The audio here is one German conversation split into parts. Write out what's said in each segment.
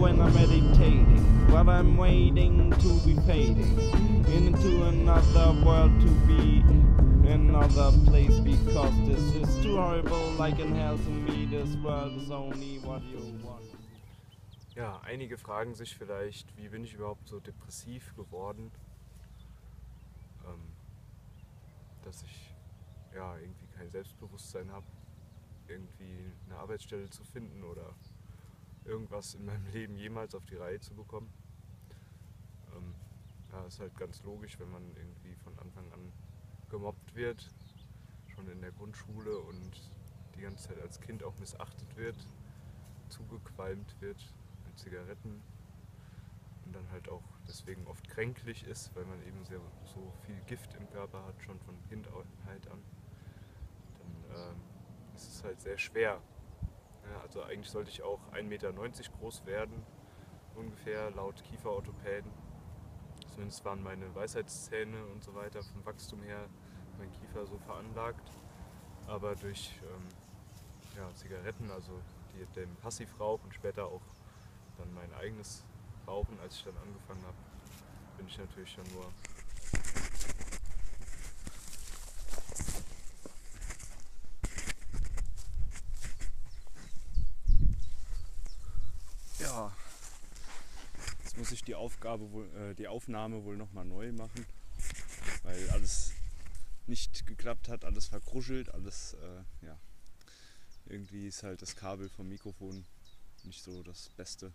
when I'm meditating, but I'm waiting to be fading into another world, to be another place, because this is too horrible, like in hell to me, this world is only what you want. Ja, einige fragen sich vielleicht, wie bin ich überhaupt so depressiv geworden, dass ich ja irgendwie kein Selbstbewusstsein habe, irgendwie eine Arbeitsstelle zu finden oder irgendwas in meinem Leben jemals auf die Reihe zu bekommen. Ja, ist halt ganz logisch, wenn man irgendwie von Anfang an gemobbt wird, schon in der Grundschule, und die ganze Zeit als Kind auch missachtet wird, zugequalmt wird mit Zigaretten und dann halt auch deswegen oft kränklich ist, weil man eben sehr, so viel Gift im Körper hat, schon von Kindheit an. Dann ist es halt sehr schwer. Ja, also eigentlich sollte ich auch 1,90 Meter groß werden, ungefähr laut Kieferorthopäden. Zumindest waren meine Weisheitszähne und so weiter vom Wachstum her mein Kiefer so veranlagt. Aber durch Zigaretten, also den Passivrauch und später auch dann mein eigenes Rauchen, als ich dann angefangen habe, bin ich natürlich schon nur... Ja, jetzt muss ich die Aufnahme wohl nochmal neu machen, weil alles nicht geklappt hat, alles verkruschelt, alles, irgendwie ist halt das Kabel vom Mikrofon nicht so das Beste.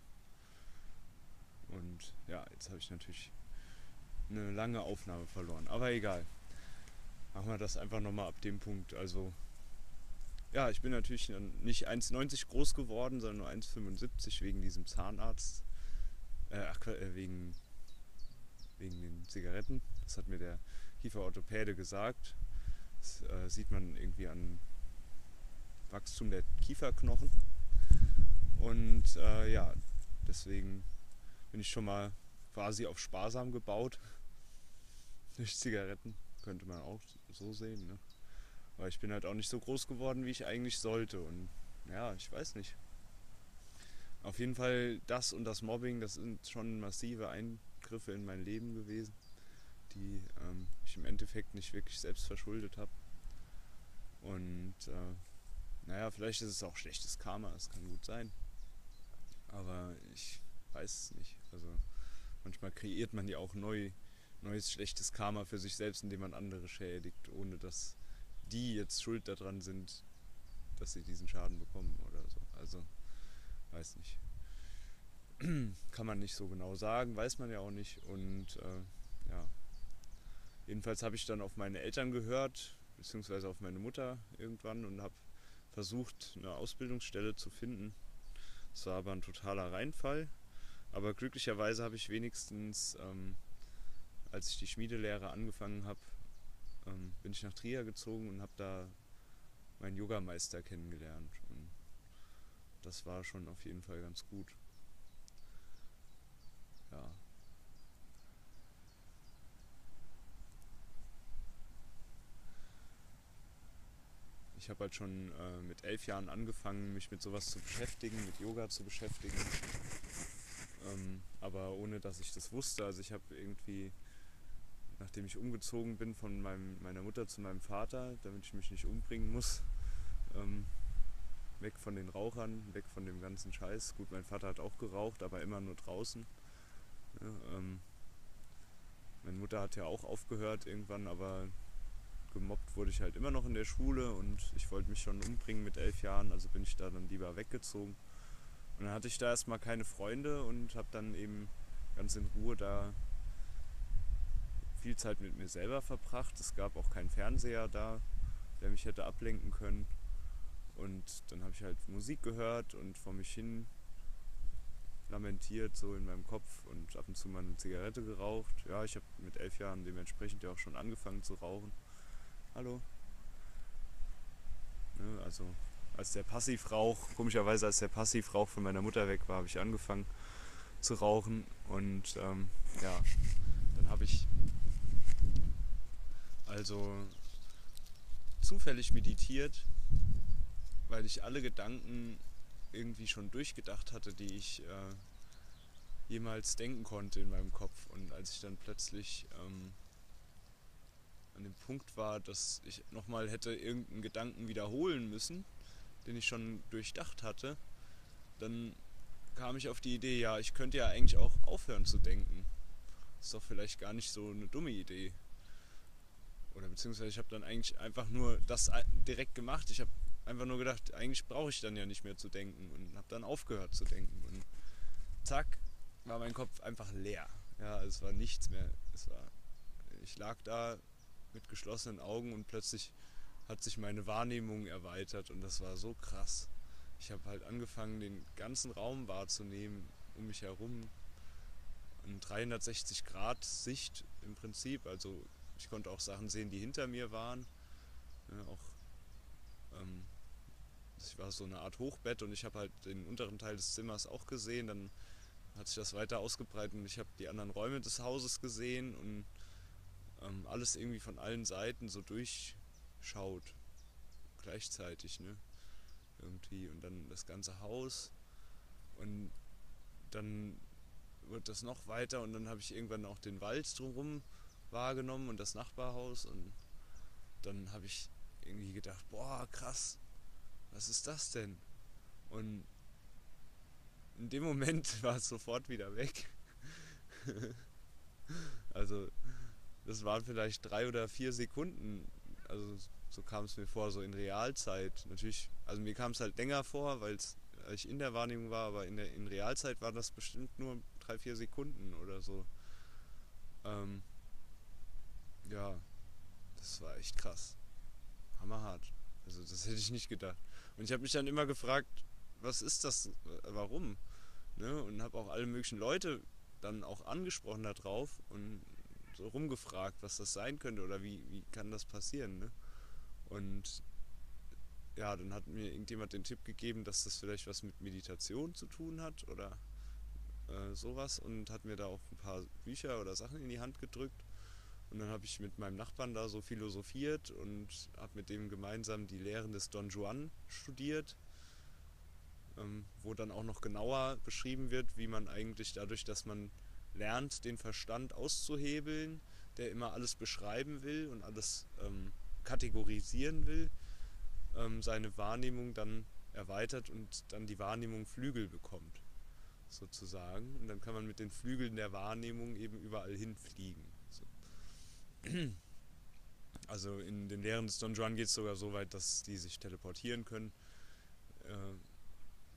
Und ja, jetzt habe ich natürlich eine lange Aufnahme verloren. Aber egal. Machen wir das einfach nochmal ab dem Punkt. Also, ja, ich bin natürlich nicht 1,90 groß geworden, sondern nur 1,75 wegen diesem Zahnarzt. Wegen den Zigaretten. Das hat mir der Kieferorthopäde gesagt. Das sieht man irgendwie an Wachstum der Kieferknochen. Und deswegen bin ich schon mal quasi auf sparsam gebaut durch Zigaretten, könnte man auch so sehen, ne? Aber ich bin halt auch nicht so groß geworden, wie ich eigentlich sollte, und ja, ich weiß nicht. Auf jeden Fall das und das Mobbing, das sind schon massive Eingriffe in mein Leben gewesen, die ich im Endeffekt nicht wirklich selbst verschuldet habe. Und naja, vielleicht ist es auch schlechtes Karma, es kann gut sein, aber ich weiß es nicht. Also manchmal kreiert man ja auch neues schlechtes Karma für sich selbst, indem man andere schädigt, ohne dass die jetzt schuld daran sind, dass sie diesen Schaden bekommen oder so. Also, weiß nicht. Kann man nicht so genau sagen, weiß man ja auch nicht. Und jedenfalls habe ich dann auf meine Eltern gehört, beziehungsweise auf meine Mutter irgendwann, und habe versucht, eine Ausbildungsstelle zu finden. Das war aber ein totaler Reinfall. Aber glücklicherweise habe ich wenigstens, als ich die Schmiedelehre angefangen habe, bin ich nach Trier gezogen und habe da meinen Yogameister kennengelernt. Und das war schon auf jeden Fall ganz gut. Ja. Ich habe halt schon mit 11 Jahren angefangen, mich mit sowas zu beschäftigen, mit Yoga zu beschäftigen. Aber ohne dass ich das wusste. Also ich habe irgendwie, nachdem ich umgezogen bin von meiner Mutter zu meinem Vater, damit ich mich nicht umbringen muss, weg von den Rauchern, weg von dem ganzen Scheiß. Gut, mein Vater hat auch geraucht, aber immer nur draußen. Ja, meine Mutter hat ja auch aufgehört irgendwann, aber gemobbt wurde ich halt immer noch in der Schule, und ich wollte mich schon umbringen mit 11 Jahren, also bin ich da dann lieber weggezogen. Und dann hatte ich da erstmal keine Freunde und habe dann eben ganz in Ruhe da viel Zeit mit mir selber verbracht. Es gab auch keinen Fernseher da, der mich hätte ablenken können. Und dann habe ich halt Musik gehört und vor mich hin lamentiert, so in meinem Kopf, und ab und zu mal eine Zigarette geraucht. Ja, ich habe mit 11 Jahren dementsprechend ja auch schon angefangen zu rauchen. Hallo. Ne, also... komischerweise als der Passivrauch von meiner Mutter weg war, habe ich angefangen zu rauchen. Und dann habe ich also zufällig meditiert, weil ich alle Gedanken irgendwie schon durchgedacht hatte, die ich jemals denken konnte in meinem Kopf. Und als ich dann plötzlich an dem Punkt war, dass ich nochmal hätte irgendeinen Gedanken wiederholen müssen, den ich schon durchdacht hatte, dann kam ich auf die Idee, ja, ich könnte ja eigentlich auch aufhören zu denken. Ist doch vielleicht gar nicht so eine dumme Idee. Oder beziehungsweise ich habe dann eigentlich einfach nur das direkt gemacht. Ich habe einfach nur gedacht, eigentlich brauche ich dann ja nicht mehr zu denken, und habe dann aufgehört zu denken. Und zack, war mein Kopf einfach leer. Ja, also es war nichts mehr. Ich lag da mit geschlossenen Augen und plötzlich hat sich meine Wahrnehmung erweitert und das war so krass. Ich habe halt angefangen, den ganzen Raum wahrzunehmen, um mich herum, in 360 Grad Sicht im Prinzip. Also ich konnte auch Sachen sehen, die hinter mir waren. Ja, auch, das war so eine Art Hochbett und ich habe halt den unteren Teil des Zimmers auch gesehen. Dann hat sich das weiter ausgebreitet und ich habe die anderen Räume des Hauses gesehen und alles irgendwie von allen Seiten so durchschaut, gleichzeitig, ne? Irgendwie. Und dann das ganze Haus und dann wird das noch weiter und dann habe ich irgendwann auch den Wald drumherum wahrgenommen und das Nachbarhaus und dann habe ich irgendwie gedacht, boah, krass, was ist das denn? Und in dem Moment war es sofort wieder weg. Also das waren vielleicht 3 oder 4 Sekunden, also so kam es mir vor, so in Realzeit. Natürlich, also mir kam es halt länger vor, weil ich in der Wahrnehmung war, aber in Realzeit waren das bestimmt nur 3, 4 Sekunden oder so. Ja, das war echt krass. Hammerhart. Also das hätte ich nicht gedacht. Und ich habe mich dann immer gefragt, was ist das, warum? Ne? Und habe auch alle möglichen Leute dann auch angesprochen darauf und so rumgefragt, was das sein könnte oder wie kann das passieren. Ne? Und ja, dann hat mir irgendjemand den Tipp gegeben, dass das vielleicht was mit Meditation zu tun hat oder sowas und hat mir da auch ein paar Bücher oder Sachen in die Hand gedrückt. Und dann habe ich mit meinem Nachbarn da so philosophiert und habe mit dem gemeinsam die Lehren des Don Juan studiert, wo dann auch noch genauer beschrieben wird, wie man eigentlich dadurch, dass man lernt, den Verstand auszuhebeln, der immer alles beschreiben will und alles kategorisieren will, seine Wahrnehmung dann erweitert und dann die Wahrnehmung Flügel bekommt, sozusagen. Und dann kann man mit den Flügeln der Wahrnehmung eben überall hinfliegen. So. Also in den Lehren des Don Juan geht es sogar so weit, dass die sich teleportieren können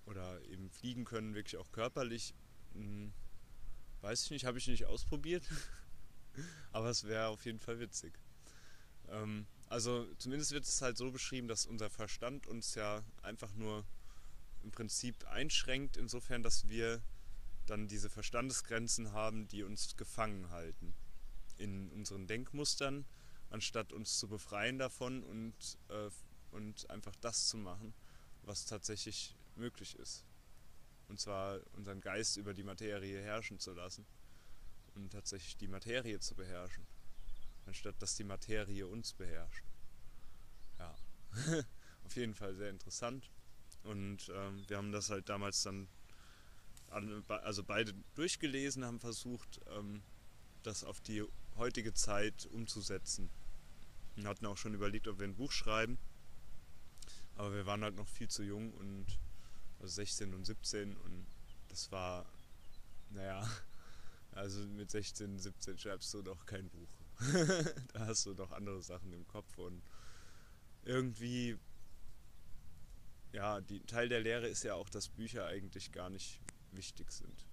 oder eben fliegen können, wirklich auch körperlich. Weiß ich nicht, habe ich nicht ausprobiert, aber es wäre auf jeden Fall witzig. Also zumindest wird es halt so beschrieben, dass unser Verstand uns ja einfach nur im Prinzip einschränkt, insofern, dass wir dann diese Verstandesgrenzen haben, die uns gefangen halten in unseren Denkmustern, anstatt uns zu befreien davon und einfach das zu machen, was tatsächlich möglich ist. Und zwar unseren Geist über die Materie herrschen zu lassen und tatsächlich die Materie zu beherrschen, anstatt dass die Materie uns beherrscht. Ja, auf jeden Fall sehr interessant. Und wir haben das halt damals dann, also beide durchgelesen, haben versucht, das auf die heutige Zeit umzusetzen. Wir hatten auch schon überlegt, ob wir ein Buch schreiben, aber wir waren halt noch viel zu jung, und also 16 und 17, und das war, naja, also mit 16, 17 schreibst du doch kein Buch. Da hast du doch andere Sachen im Kopf und irgendwie, ja, die Teil der Lehre ist ja auch, dass Bücher eigentlich gar nicht wichtig sind.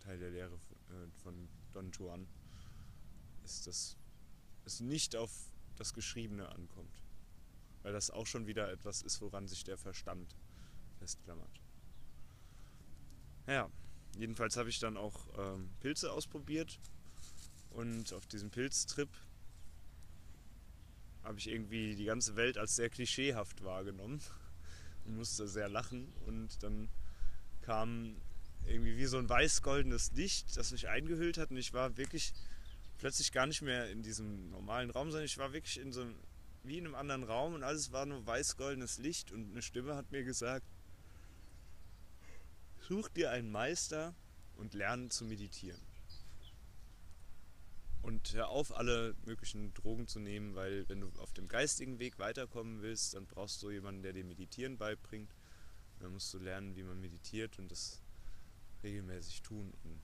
Teil der Lehre von Don Juan ist, dass es nicht auf das Geschriebene ankommt, weil das auch schon wieder etwas ist, woran sich der Verstand festklammert. Ja, jedenfalls habe ich dann auch Pilze ausprobiert, und auf diesem Pilztrip habe ich irgendwie die ganze Welt als sehr klischeehaft wahrgenommen und musste sehr lachen, und dann kam irgendwie wie so ein weiß-goldenes Licht, das mich eingehüllt hat, und ich war wirklich plötzlich gar nicht mehr in diesem normalen Raum, sondern ich war wirklich in so einem, wie in einem anderen Raum, und alles war nur weiß-goldenes Licht, und eine Stimme hat mir gesagt: Such dir einen Meister, und lernen zu meditieren. Und hör auf, alle möglichen Drogen zu nehmen, weil wenn du auf dem geistigen Weg weiterkommen willst, dann brauchst du jemanden, der dir Meditieren beibringt. Und dann musst du lernen, wie man meditiert und das regelmäßig tun. Und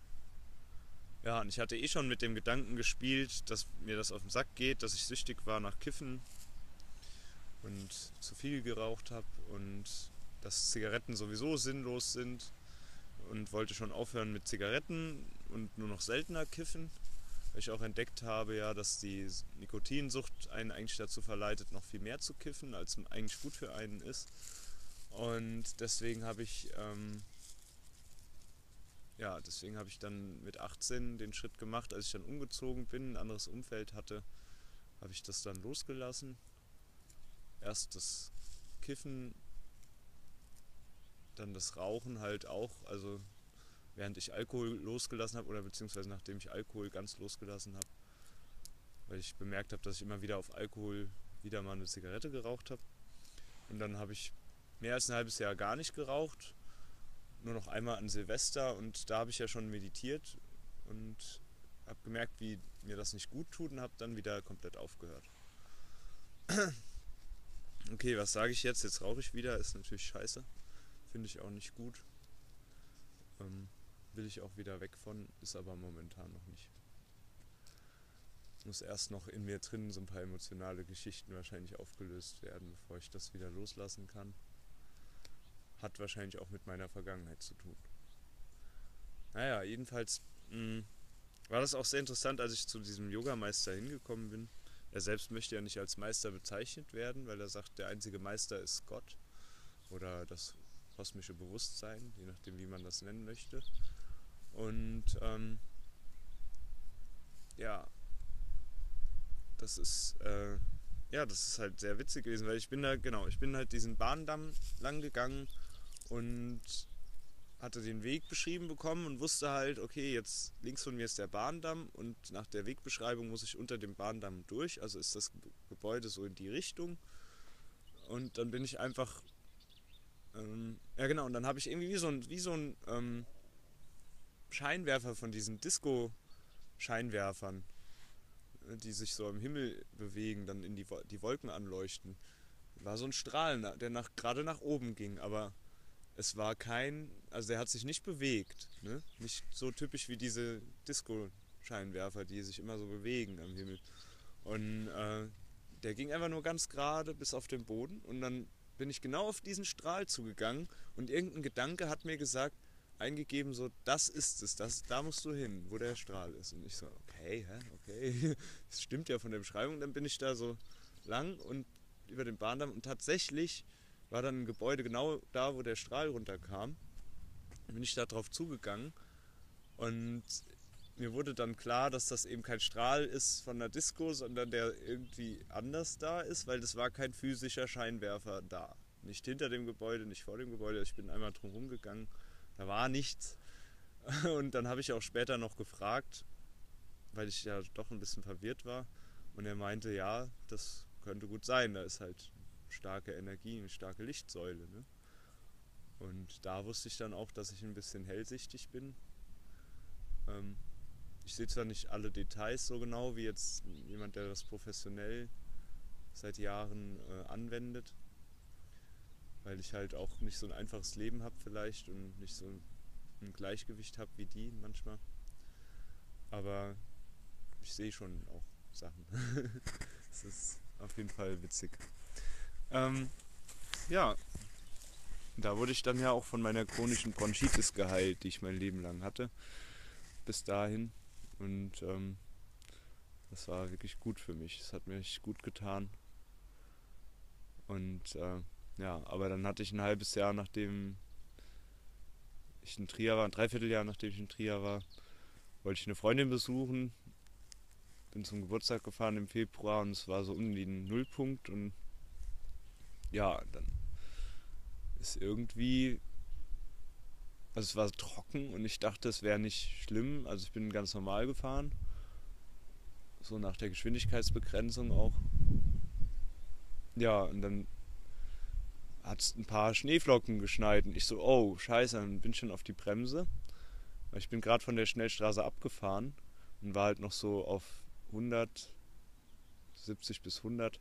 ja, und ich hatte eh schon mit dem Gedanken gespielt, dass mir das auf den Sack geht, dass ich süchtig war nach Kiffen und zu viel geraucht habe und dass Zigaretten sowieso sinnlos sind und wollte schon aufhören mit Zigaretten und nur noch seltener kiffen. Weil ich auch entdeckt habe, ja, dass die Nikotinsucht einen eigentlich dazu verleitet, noch viel mehr zu kiffen, als eigentlich gut für einen ist. Und deswegen habe ich, dann mit 18 den Schritt gemacht, als ich dann umgezogen bin, ein anderes Umfeld hatte, habe ich das dann losgelassen. Erst das Kiffen, dann das Rauchen halt auch, also während ich Alkohol losgelassen habe oder beziehungsweise nachdem ich Alkohol ganz losgelassen habe, weil ich bemerkt habe, dass ich immer wieder auf Alkohol wieder mal eine Zigarette geraucht habe. Und dann habe ich mehr als ein halbes Jahr gar nicht geraucht, nur noch einmal an Silvester, und da habe ich ja schon meditiert und habe gemerkt, wie mir das nicht gut tut, und habe dann wieder komplett aufgehört. Okay, was sage ich jetzt? Jetzt rauche ich wieder, ist natürlich scheiße, finde ich auch nicht gut. Will ich auch wieder weg von, ist aber momentan noch nicht. Muss erst noch in mir drin so ein paar emotionale Geschichten wahrscheinlich aufgelöst werden, bevor ich das wieder loslassen kann. Hat wahrscheinlich auch mit meiner Vergangenheit zu tun. Naja, jedenfalls war das auch sehr interessant, als ich zu diesem Yogameister hingekommen bin. Er selbst möchte ja nicht als Meister bezeichnet werden, weil er sagt, der einzige Meister ist Gott oder das kosmische Bewusstsein, je nachdem wie man das nennen möchte. Und das ist halt sehr witzig gewesen, weil ich bin halt diesen Bahndamm lang gegangen und hatte den Weg beschrieben bekommen und wusste halt, okay, jetzt links von mir ist der Bahndamm und nach der Wegbeschreibung muss ich unter dem Bahndamm durch, also ist das Gebäude so in die Richtung. Und dann bin ich einfach und dann habe ich irgendwie wie so ein Scheinwerfer von diesen Disco-Scheinwerfern, die sich so im Himmel bewegen, dann in die Wolken anleuchten. War so ein Strahl, der gerade nach oben ging, aber es war der hat sich nicht bewegt, ne? Nicht so typisch wie diese Disco-Scheinwerfer, die sich immer so bewegen am Himmel. Und der ging einfach nur ganz gerade bis auf den Boden und dann bin ich genau auf diesen Strahl zugegangen und irgendein Gedanke hat mir eingegeben, so, das ist es, da musst du hin, wo der Strahl ist. Und ich so, okay, das stimmt ja von der Beschreibung. Und dann bin ich da so lang und über den Bahndamm und tatsächlich war dann ein Gebäude genau da, wo der Strahl runterkam. Dann bin ich da drauf zugegangen und mir wurde dann klar, dass das eben kein Strahl ist von der Disco, sondern der irgendwie anders da ist, weil das war kein physischer Scheinwerfer da. Nicht hinter dem Gebäude, nicht vor dem Gebäude. Ich bin einmal drumherum gegangen, da war nichts. Und dann habe ich auch später noch gefragt, weil ich ja doch ein bisschen verwirrt war. Und er meinte, ja, das könnte gut sein. Da ist halt starke Energie, eine starke Lichtsäule, ne? Und da wusste ich dann auch, dass ich ein bisschen hellsichtig bin. Ich sehe zwar nicht alle Details so genau wie jetzt jemand, der das professionell seit Jahren anwendet, weil ich halt auch nicht so ein einfaches Leben habe vielleicht und nicht so ein Gleichgewicht habe wie die manchmal. Aber ich sehe schon auch Sachen. Das ist auf jeden Fall witzig. Da wurde ich dann ja auch von meiner chronischen Bronchitis geheilt, die ich mein Leben lang hatte. Bis dahin. Und das war wirklich gut für mich. Es hat mir echt gut getan. Und aber dann hatte ich ein halbes Jahr, nachdem ich in Trier war, ein Dreivierteljahr, nachdem ich in Trier war, wollte ich eine Freundin besuchen. Bin zum Geburtstag gefahren im Februar und es war so um den Nullpunkt. Und ja, dann ist irgendwie... Also es war trocken und ich dachte, es wäre nicht schlimm. Also ich bin ganz normal gefahren. So nach der Geschwindigkeitsbegrenzung auch. Ja, und dann hat es ein paar Schneeflocken geschneit. Und ich so, oh, scheiße, dann bin ich schon auf die Bremse. Ich bin gerade von der Schnellstraße abgefahren und war halt noch so auf 170 bis 100.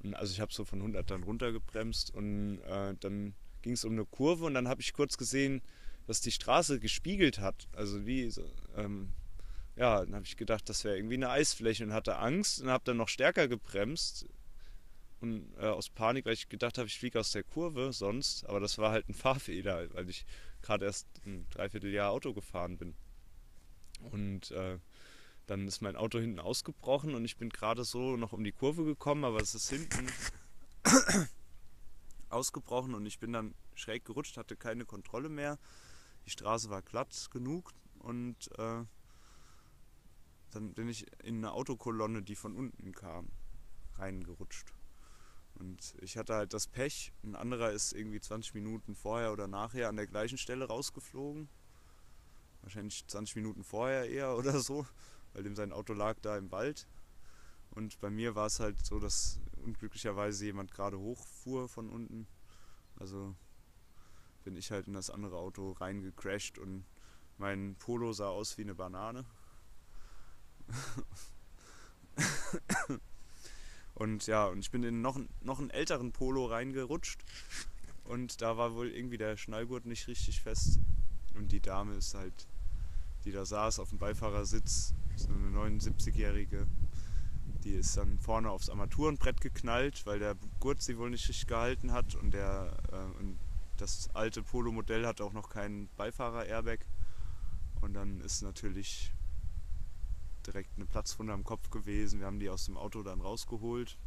Und also ich habe so von 100 dann runtergebremst und dann ging es um eine Kurve und dann habe ich kurz gesehen, dass die Straße gespiegelt hat. Also wie, ja, dann habe ich gedacht, das wäre irgendwie eine Eisfläche und hatte Angst und habe dann noch stärker gebremst. Und aus Panik, weil ich gedacht habe, ich fliege aus der Kurve sonst. Aber das war halt ein Fahrfehler, weil ich gerade erst ein Dreivierteljahr Auto gefahren bin. Und dann ist mein Auto hinten ausgebrochen und ich bin gerade so noch um die Kurve gekommen, aber es ist hinten ausgebrochen und ich bin dann schräg gerutscht, hatte keine Kontrolle mehr. Die Straße war glatt genug und dann bin ich in eine Autokolonne, die von unten kam, reingerutscht. Und ich hatte halt das Pech, ein anderer ist irgendwie 20 Minuten vorher oder nachher an der gleichen Stelle rausgeflogen. Wahrscheinlich 20 Minuten vorher eher oder so, weil dem sein Auto lag da im Wald. Und bei mir war es halt so, dass unglücklicherweise jemand gerade hochfuhr von unten. Also bin ich halt in das andere Auto reingecrashed und mein Polo sah aus wie eine Banane. Und ja, und ich bin in noch einen älteren Polo reingerutscht und da war wohl irgendwie der Schnallgurt nicht richtig fest. Und die Dame ist halt, die da saß auf dem Beifahrersitz, so eine 79-Jährige, die ist dann vorne aufs Armaturenbrett geknallt, weil der Gurt sie wohl nicht richtig gehalten hat und, und das alte Polo-Modell hat auch noch keinen Beifahrer-Airbag. Und dann ist natürlich direkt eine Platzwunde am Kopf gewesen. Wir haben die aus dem Auto dann rausgeholt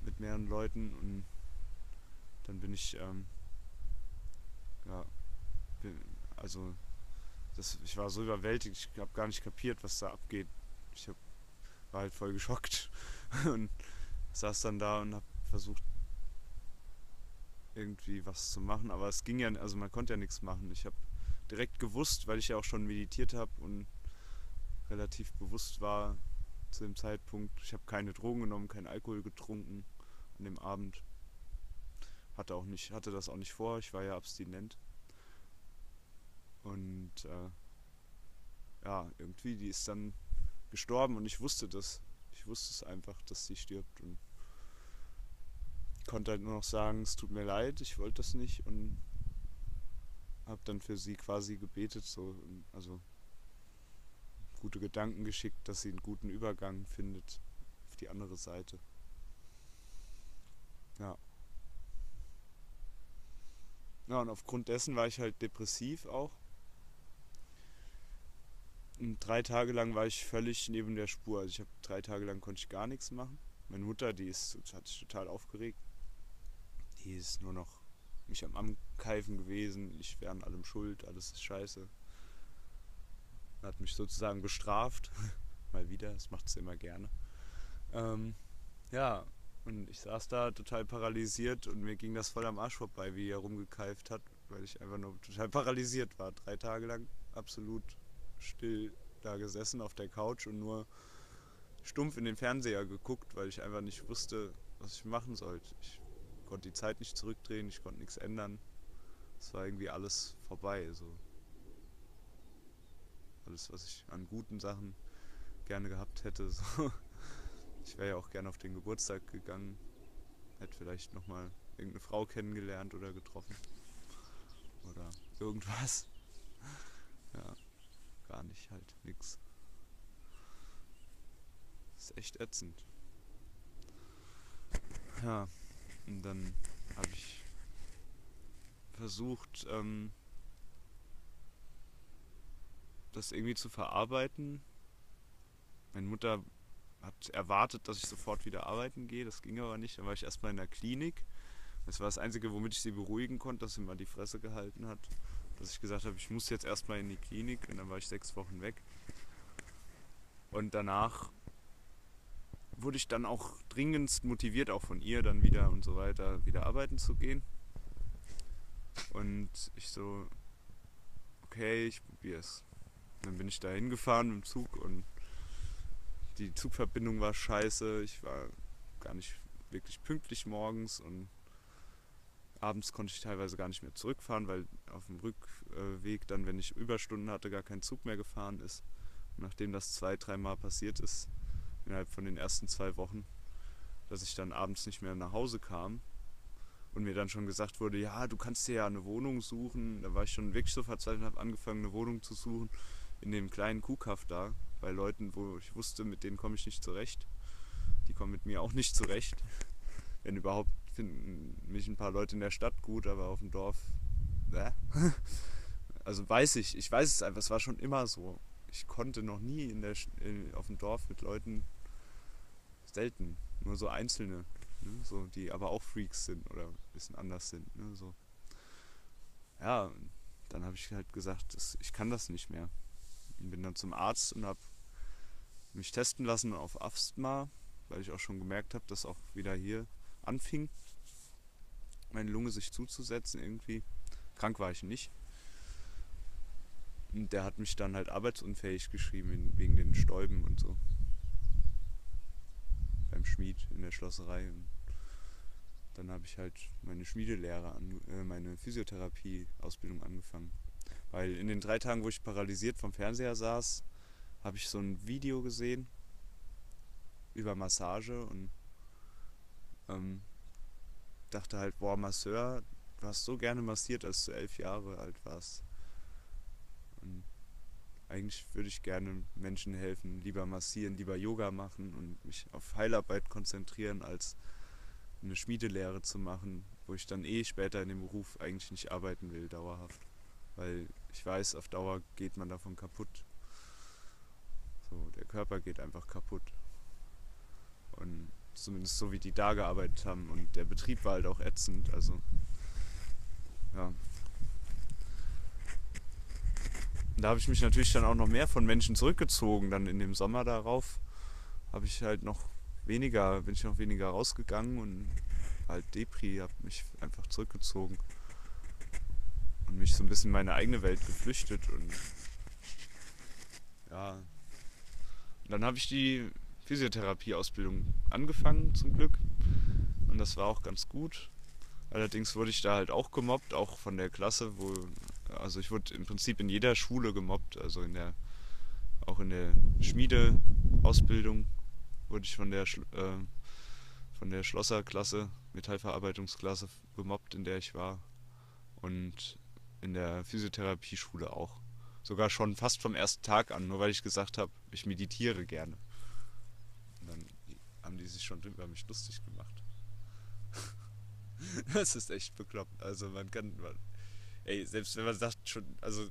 mit mehreren Leuten und dann bin ich, ich war so überwältigt, ich habe gar nicht kapiert, was da abgeht. War halt voll geschockt und saß dann da und habe versucht, irgendwie was zu machen, aber es ging ja, also man konnte ja nichts machen. Ich habe direkt gewusst, weil ich ja auch schon meditiert habe und relativ bewusst war zu dem Zeitpunkt. Ich habe keine Drogen genommen, keinen Alkohol getrunken an dem Abend. Hatte das auch nicht vor, ich war ja abstinent. Und ja, irgendwie, die ist dann gestorben und ich wusste das. Ich wusste es einfach, dass sie stirbt und konnte halt nur noch sagen, es tut mir leid, ich wollte das nicht und habe dann für sie quasi gebetet, so, also gute Gedanken geschickt, dass sie einen guten Übergang findet auf die andere Seite. Ja. Ja, und aufgrund dessen war ich halt depressiv auch. Und 3 Tage lang war ich völlig neben der Spur. Also ich habe 3 Tage lang konnte ich gar nichts machen. Meine Mutter, die hat sich total aufgeregt. Die ist nur noch mich am Ankeifen gewesen. Ich wäre an allem schuld, alles ist scheiße. Hat mich sozusagen bestraft. Mal wieder, das macht sie immer gerne. Ja, und ich saß da total paralysiert und mir ging das voll am Arsch vorbei, wie er rumgekeift hat, weil ich einfach nur total paralysiert war. 3 Tage lang absolut still da gesessen auf der Couch und nur stumpf in den Fernseher geguckt, weil ich einfach nicht wusste, was ich machen sollte. Ich konnte die Zeit nicht zurückdrehen, ich konnte nichts ändern. Es war irgendwie alles vorbei, so. Alles, was ich an guten Sachen gerne gehabt hätte. So. Ich wäre ja auch gerne auf den Geburtstag gegangen. Hätte vielleicht nochmal irgendeine Frau kennengelernt oder getroffen. Oder irgendwas. Ja, gar nicht, halt nix. Das ist echt ätzend. Ja, und dann habe ich versucht, das irgendwie zu verarbeiten. Meine Mutter hat erwartet, dass ich sofort wieder arbeiten gehe. Das ging aber nicht. Dann war ich erstmal in der Klinik. Das war das Einzige, womit ich sie beruhigen konnte, dass sie mal die Fresse gehalten hat. Dass ich gesagt habe, ich muss jetzt erstmal in die Klinik. Und dann war ich 6 Wochen weg. Und danach wurde ich dann auch dringendst motiviert, auch von ihr dann wieder und so weiter, wieder arbeiten zu gehen. Und ich so, okay, ich probiere es. Dann bin ich da hingefahren mit dem Zug und die Zugverbindung war scheiße. Ich war gar nicht wirklich pünktlich morgens und abends konnte ich teilweise gar nicht mehr zurückfahren, weil auf dem Rückweg dann, wenn ich Überstunden hatte, gar kein Zug mehr gefahren ist. Und nachdem das 2-3 Mal passiert ist, innerhalb von den ersten 2 Wochen, dass ich dann abends nicht mehr nach Hause kam und mir dann schon gesagt wurde, ja, du kannst dir ja eine Wohnung suchen. Da war ich schon wirklich so verzweifelt und habe angefangen, eine Wohnung zu suchen in dem kleinen Kuhkaff da, bei Leuten, wo ich wusste, mit denen komme ich nicht zurecht. Die kommen mit mir auch nicht zurecht. Wenn überhaupt, finden mich ein paar Leute in der Stadt gut, aber auf dem Dorf, Also ich weiß es einfach, es war schon immer so. Ich konnte noch nie auf dem Dorf mit Leuten, selten, nur so Einzelne, ne, so, die aber auch Freaks sind oder ein bisschen anders sind. Ne, so. Ja, dann habe ich halt gesagt, ich kann das nicht mehr. Und bin dann zum Arzt und habe mich testen lassen auf Asthma, weil ich auch schon gemerkt habe, dass auch wieder hier anfing, meine Lunge sich zuzusetzen irgendwie. Krank war ich nicht. Und der hat mich dann halt arbeitsunfähig geschrieben wegen den Stäuben und so. Beim Schmied in der Schlosserei. Und dann habe ich halt meine Schmiedelehre, meine Physiotherapie-Ausbildung angefangen. Weil in den 3 Tagen, wo ich paralysiert vom Fernseher saß, habe ich so ein Video gesehen über Massage und dachte halt, boah, Masseur, du hast so gerne massiert, als du 11 Jahre alt warst. Und eigentlich würde ich gerne Menschen helfen, lieber massieren, lieber Yoga machen und mich auf Heilarbeit konzentrieren, als eine Schmiedelehre zu machen, wo ich dann später in dem Beruf eigentlich nicht arbeiten will, dauerhaft. Weil ich weiß, auf Dauer geht man davon kaputt. So, der Körper geht einfach kaputt. Und zumindest so, wie die da gearbeitet haben. Und der Betrieb war halt auch ätzend, also ja. Und da habe ich mich natürlich dann auch noch mehr von Menschen zurückgezogen. Dann in dem Sommer darauf bin ich noch weniger rausgegangen und war halt Depri, habe mich einfach zurückgezogen und mich so ein bisschen in meine eigene Welt geflüchtet. Und ja, und dann habe ich die Physiotherapie-Ausbildung angefangen, zum Glück, und das war auch ganz gut. Allerdings wurde ich da halt auch gemobbt, auch von der Klasse, also ich wurde im Prinzip in jeder Schule gemobbt, also auch in der Schmiedeausbildung wurde ich von der Schlosserklasse, Metallverarbeitungsklasse gemobbt, in der ich war, und in der Physiotherapieschule auch. Sogar schon fast vom ersten Tag an, nur weil ich gesagt habe, ich meditiere gerne. Dann haben die sich schon über mich lustig gemacht. Das ist echt bekloppt. Also selbst wenn man sagt schon, also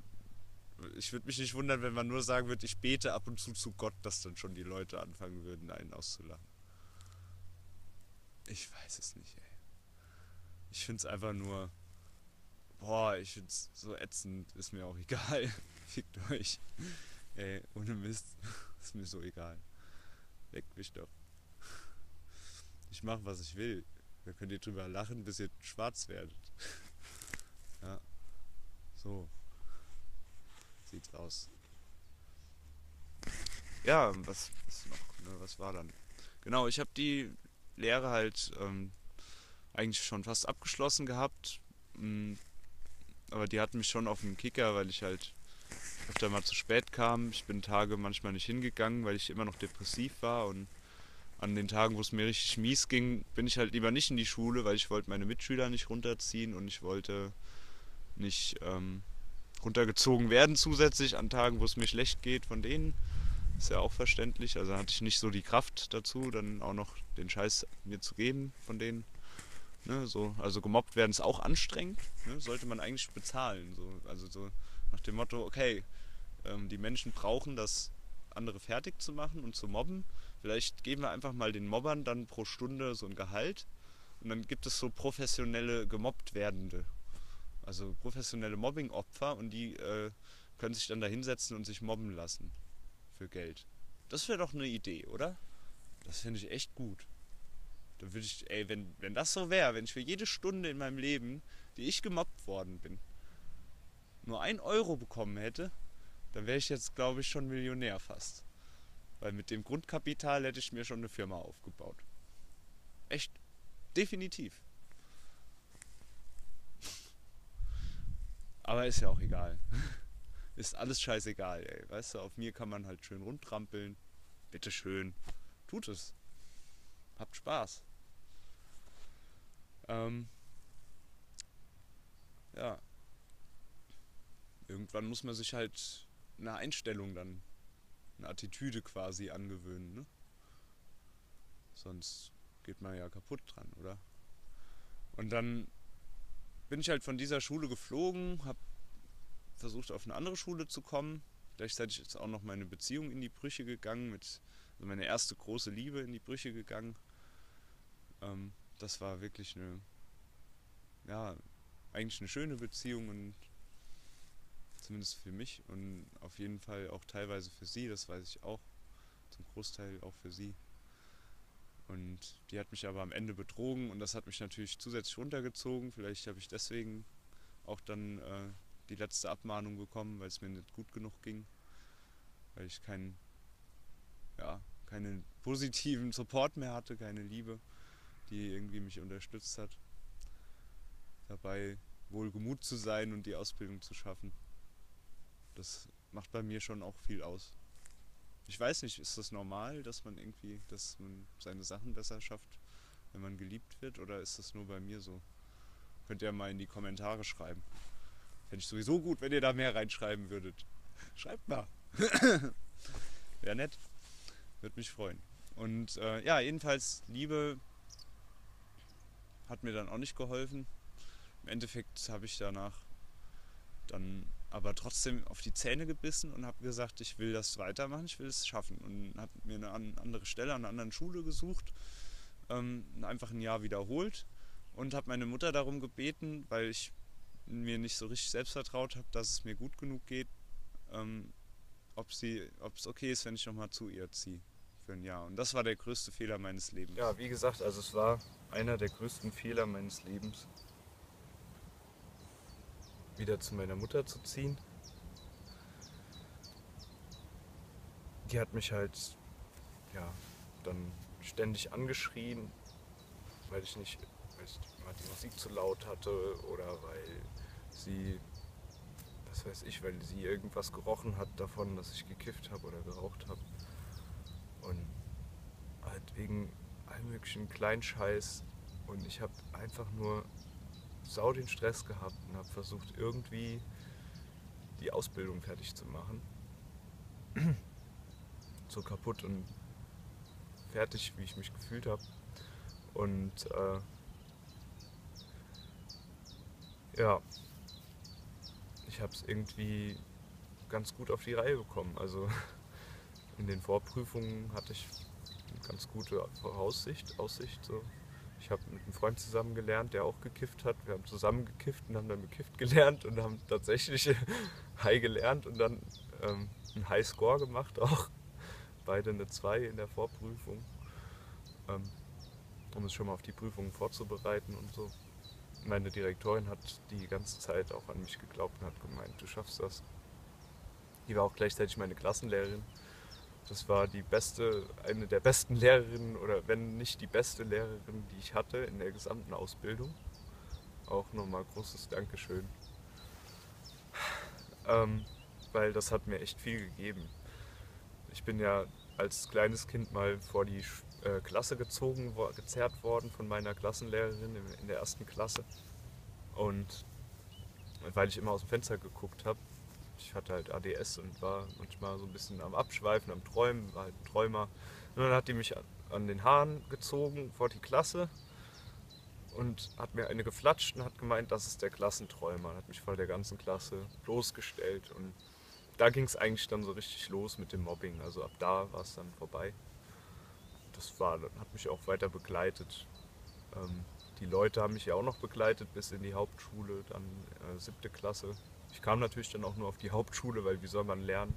ich würde mich nicht wundern, wenn man nur sagen würde, ich bete ab und zu Gott, dass dann schon die Leute anfangen würden, einen auszulachen. Ich weiß es nicht, ey. Ich finde es einfach nur, boah, ich finde es so ätzend, ist mir auch egal. Fickt euch. Ey, ohne Mist, ist mir so egal. Leckt mich doch. Ich mache, was ich will. Da könnt ihr drüber lachen, bis ihr schwarz werdet. Ja. So. Sieht's aus. Ja, was noch? Ne, was war dann? Genau, ich habe die Lehre halt eigentlich schon fast abgeschlossen gehabt. Aber die hatten mich schon auf dem Kicker, weil ich halt öfter mal zu spät kam. Ich bin Tage manchmal nicht hingegangen, weil ich immer noch depressiv war, und an den Tagen, wo es mir richtig mies ging, bin ich halt lieber nicht in die Schule, weil ich wollte meine Mitschüler nicht runterziehen und ich wollte nicht runtergezogen werden zusätzlich an Tagen, wo es mir schlecht geht von denen. Ist ja auch verständlich, also hatte ich nicht so die Kraft dazu, dann auch noch den Scheiß mir zu geben von denen. Ne, so, also gemobbt werden ist auch anstrengend, ne, sollte man eigentlich bezahlen, so, also so nach dem Motto, okay, die Menschen brauchen das, andere fertig zu machen und zu mobben. Vielleicht geben wir einfach mal den Mobbern dann pro Stunde so ein Gehalt, und dann gibt es so professionelle gemobbt werdende, also professionelle Mobbing-Opfer, und die können sich dann da hinsetzen und sich mobben lassen für Geld. Das wäre doch eine Idee, oder? Das finde ich echt gut. Dann würde ich, ey, wenn das so wäre, wenn ich für jede Stunde in meinem Leben, die ich gemobbt worden bin, nur 1 Euro bekommen hätte, dann wäre ich jetzt, glaube ich, schon Millionär fast. Weil mit dem Grundkapital hätte ich mir schon eine Firma aufgebaut. Echt, definitiv. Aber ist ja auch egal. Ist alles scheißegal, ey. Weißt du, auf mir kann man halt schön rumtrampeln. Bitte schön. Tut es. Habt Spaß. Ja. Irgendwann muss man sich halt eine Einstellung dann, eine Attitüde quasi angewöhnen, ne? Sonst geht man ja kaputt dran, oder? Und dann bin ich halt von dieser Schule geflogen, habe versucht, auf eine andere Schule zu kommen. Gleichzeitig ist auch noch meine Beziehung in die Brüche gegangen, also meine erste große Liebe in die Brüche gegangen. Das war wirklich eigentlich eine schöne Beziehung, und zumindest für mich und auf jeden Fall auch teilweise für sie, das weiß ich auch, zum Großteil auch für sie. Und die hat mich aber am Ende betrogen, und das hat mich natürlich zusätzlich runtergezogen. Vielleicht habe ich deswegen auch dann die letzte Abmahnung bekommen, weil es mir nicht gut genug ging, weil ich keinen positiven Support mehr hatte, keine Liebe, die irgendwie mich unterstützt hat, dabei wohlgemut zu sein und die Ausbildung zu schaffen. Das macht bei mir schon auch viel aus. Ich weiß nicht, ist das normal, dass man seine Sachen besser schafft, wenn man geliebt wird, oder ist das nur bei mir so? Könnt ihr mal in die Kommentare schreiben. Fände ich sowieso gut, wenn ihr da mehr reinschreiben würdet. Schreibt mal. Wäre nett. Würde mich freuen. Und jedenfalls, Liebe hat mir dann auch nicht geholfen. Im Endeffekt habe ich danach dann aber trotzdem auf die Zähne gebissen und habe gesagt, ich will das weitermachen, ich will es schaffen. Und habe mir eine andere Stelle an einer anderen Schule gesucht, einfach ein Jahr wiederholt, und habe meine Mutter darum gebeten, weil ich mir nicht so richtig selbst vertraut habe, dass es mir gut genug geht, ob es okay ist, wenn ich nochmal zu ihr ziehe für ein Jahr. Und das war der größte Fehler meines Lebens. Ja, wie gesagt, also es war einer der größten Fehler meines Lebens, wieder zu meiner Mutter zu ziehen. Die hat mich halt dann ständig angeschrien, weil ich nicht, weil die Musik zu laut hatte, oder weil sie, was weiß ich, weil sie irgendwas gerochen hat davon, dass ich gekifft habe oder geraucht habe. Und halt wegen allem möglichen kleinen Scheiß. Und ich habe einfach nur sau den Stress gehabt und habe versucht, irgendwie die Ausbildung fertig zu machen. So kaputt und fertig, wie ich mich gefühlt habe. Und ich habe es irgendwie ganz gut auf die Reihe bekommen. Also in den Vorprüfungen hatte ich eine ganz gute Aussicht. So. Ich habe mit einem Freund zusammen gelernt, der auch gekifft hat. Wir haben zusammen gekifft und haben dann gekifft gelernt und haben tatsächlich High gelernt und dann einen High Score gemacht auch. Beide eine 2 in der Vorprüfung, um es schon mal auf die Prüfungen vorzubereiten und so. Meine Direktorin hat die ganze Zeit auch an mich geglaubt und hat gemeint, du schaffst das. Die war auch gleichzeitig meine Klassenlehrerin. Das war eine der besten Lehrerinnen, oder wenn nicht die beste Lehrerin, die ich hatte in der gesamten Ausbildung. Auch nochmal großes Dankeschön. Weil das hat mir echt viel gegeben. Ich bin ja als kleines Kind mal vor die Klasse gezerrt worden von meiner Klassenlehrerin in der ersten Klasse, und weil ich immer aus dem Fenster geguckt habe, ich hatte halt ADS und war manchmal so ein bisschen am Abschweifen, am Träumen, war halt ein Träumer, und dann hat die mich an den Haaren gezogen vor die Klasse und hat mir eine geflatscht und hat gemeint, das ist der Klassenträumer, hat mich vor der ganzen Klasse bloßgestellt, und da ging es eigentlich dann so richtig los mit dem Mobbing, also ab da war es dann vorbei. Das hat mich auch weiter begleitet. Die Leute haben mich ja auch noch begleitet bis in die Hauptschule, dann 7. Klasse. Ich kam natürlich dann auch nur auf die Hauptschule, weil wie soll man lernen,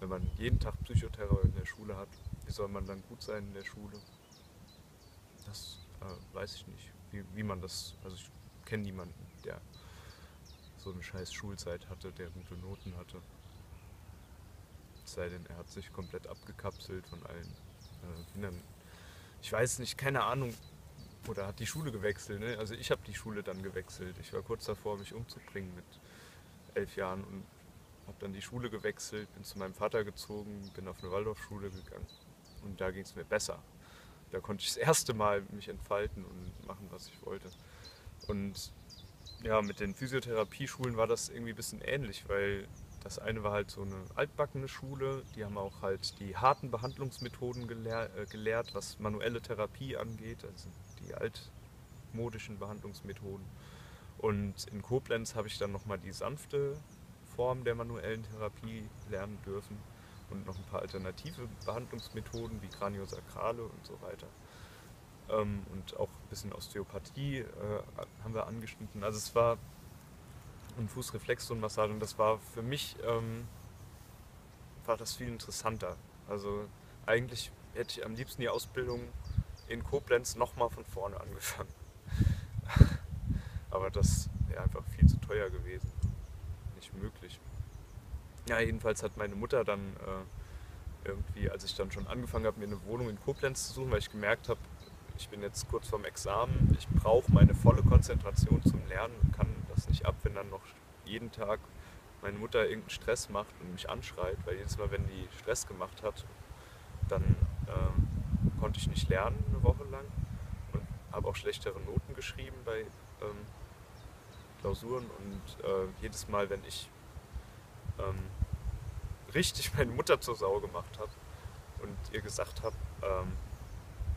wenn man jeden Tag Psychoterror in der Schule hat? Wie soll man dann gut sein in der Schule? Das weiß ich nicht, wie man das... Also ich kenne niemanden, der so eine scheiß Schulzeit hatte, der gute Noten hatte. Es sei denn, er hat sich komplett abgekapselt von allen Kindern. Ich weiß nicht, keine Ahnung, oder hat die Schule gewechselt, ne? Also ich habe die Schule dann gewechselt. Ich war kurz davor, mich umzubringen mit 11 Jahren und habe dann die Schule gewechselt, bin zu meinem Vater gezogen, bin auf eine Waldorfschule gegangen und da ging es mir besser. Da konnte ich das erste Mal mich entfalten und machen, was ich wollte. Und ja, mit den Physiotherapieschulen war das irgendwie ein bisschen ähnlich, weil das eine war halt so eine altbackene Schule, die haben auch halt die harten Behandlungsmethoden gelehrt, was manuelle Therapie angeht, also die altmodischen Behandlungsmethoden. Und in Koblenz habe ich dann nochmal die sanfte Form der manuellen Therapie lernen dürfen und noch ein paar alternative Behandlungsmethoden wie Kraniosakrale und so weiter. Und auch ein bisschen Osteopathie haben wir angeschnitten. Also es war ein Fußreflexzonenmassage und das war für mich war das viel interessanter. Also eigentlich hätte ich am liebsten die Ausbildung in Koblenz nochmal von vorne angefangen. Aber das wäre einfach viel zu teuer gewesen. Nicht möglich. Ja, jedenfalls hat meine Mutter dann irgendwie, als ich dann schon angefangen habe, mir eine Wohnung in Koblenz zu suchen, weil ich gemerkt habe, ich bin jetzt kurz vorm Examen, ich brauche meine volle Konzentration zum Lernen und kann das nicht ab, wenn dann noch jeden Tag meine Mutter irgendeinen Stress macht und mich anschreit, weil jedes Mal, wenn die Stress gemacht hat, dann konnte ich nicht lernen eine Woche lang und habe auch schlechtere Noten geschrieben bei Klausuren und jedes Mal, wenn ich richtig meine Mutter zur Sau gemacht habe und ihr gesagt habe,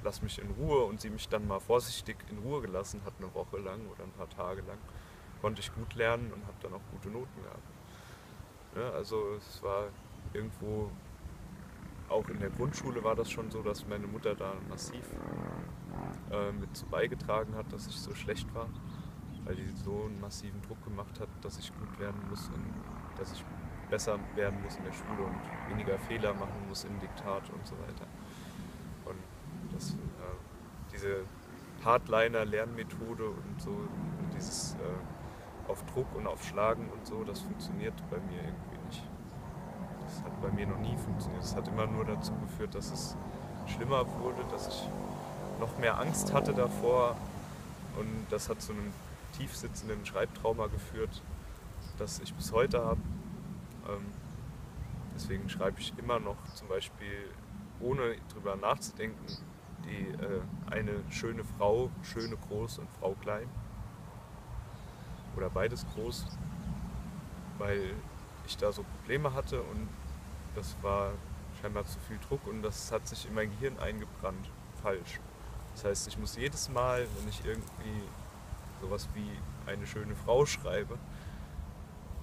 lass mich in Ruhe und sie mich dann mal vorsichtig in Ruhe gelassen hat, eine Woche lang oder ein paar Tage lang, konnte ich gut lernen und habe dann auch gute Noten gehabt. Ja, also es war irgendwo, auch in der Grundschule war das schon so, dass meine Mutter da massiv mit zu beigetragen hat, dass ich so schlecht war, weil die so einen massiven Druck gemacht hat, dass ich gut werden muss und dass ich besser werden muss in der Schule und weniger Fehler machen muss im Diktat und so weiter. Und das, diese Hardliner-Lernmethode und so, und dieses auf Druck und auf Schlagen und so, das funktioniert bei mir irgendwie nicht. Das hat bei mir noch nie funktioniert. Das hat immer nur dazu geführt, dass es schlimmer wurde, dass ich noch mehr Angst hatte davor. Und das hat zu einem tiefsitzenden Schreibtrauma geführt, das ich bis heute habe. Deswegen schreibe ich immer noch zum Beispiel, ohne drüber nachzudenken, die eine schöne Frau, schöne groß und Frau klein. Oder beides groß, weil ich da so Probleme hatte und das war scheinbar zu viel Druck und das hat sich in mein Gehirn eingebrannt. Falsch. Das heißt, ich muss jedes Mal, wenn ich irgendwie sowas wie eine schöne Frau schreibe,